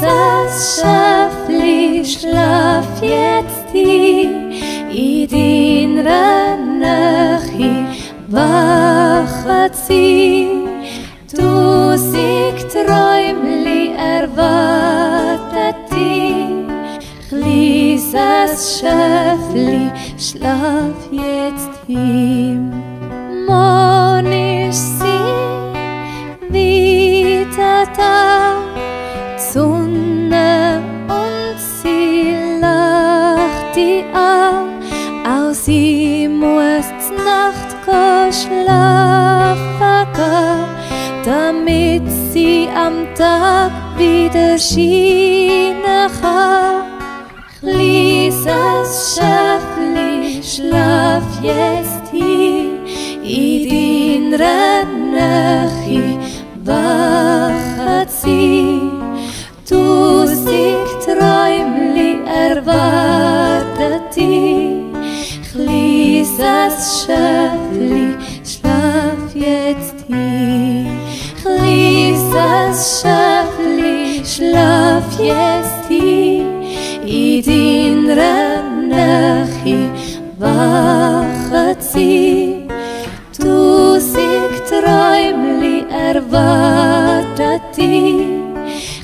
Chlises Schäfli, schlaf jetzt hin, in deiner Nähe wachet sie. Tausend Träumli erwartet dich, Chlises Schäfli, schlaf jetzt hin. Morgen ist sie wieder da, Sonne und sie lacht dich an, auch sie muss die Nacht schlafen gehen, damit sie am Tag wieder scheinen kann. Chlises Schäfli, schlaf jetzt hin, in deiner Nähe wachet sie. Tausend Träumli erwartet dich, Chlises Schäfli, schlaf jetzt hin. Chlises Schäfli, schlaf jetzt hin, in deiner Nähe wachet sie. Tausend Träumli erwartet dich,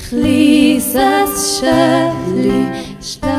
Chlises Schäfli, schlaf jetzt hin.